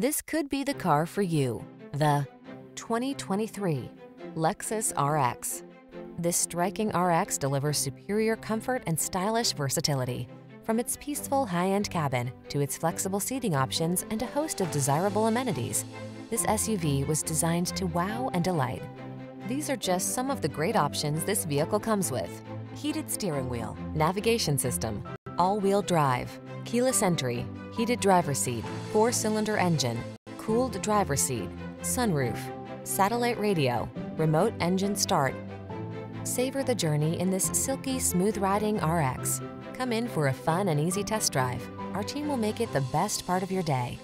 This could be the car for you. The 2023 Lexus RX. This striking RX delivers superior comfort and stylish versatility. From its peaceful high-end cabin to its flexible seating options and a host of desirable amenities, this SUV was designed to wow and delight. These are just some of the great options this vehicle comes with: heated steering wheel, navigation system, all-wheel drive, keyless entry, heated driver's seat, 4-cylinder engine, cooled driver's seat, sunroof, satellite radio, remote engine start. Savor the journey in this silky, smooth-riding RX. Come in for a fun and easy test drive. Our team will make it the best part of your day.